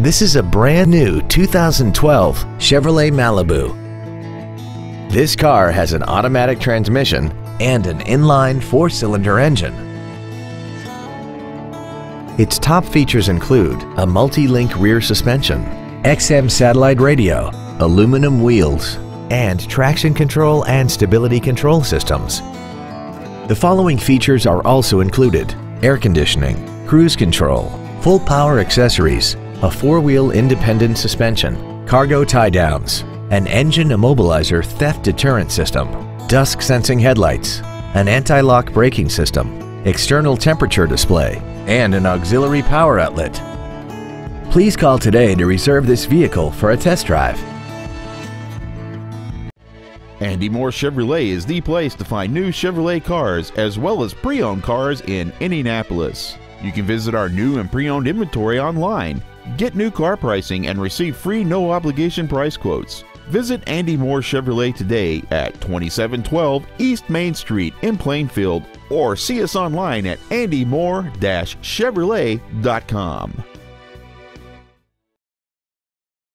This is a brand new 2012 Chevrolet Malibu. This car has an automatic transmission and an inline four-cylinder engine. Its top features include a multi-link rear suspension, XM satellite radio, aluminum wheels, and traction control and stability control systems. The following features are also included: air conditioning, cruise control, full power accessories, a four-wheel independent suspension, cargo tie-downs, an engine immobilizer theft deterrent system, dusk sensing headlights, an anti-lock braking system, external temperature display, and an auxiliary power outlet. Please call today to reserve this vehicle for a test drive. Andy Mohr Chevrolet is the place to find new Chevrolet cars as well as pre-owned cars in Indianapolis. You can visit our new and pre-owned inventory online, get new car pricing, and receive free no-obligation price quotes. Visit Andy Mohr Chevrolet today at 2712 East Main Street in Plainfield, or see us online at andymohr-chevrolet.com.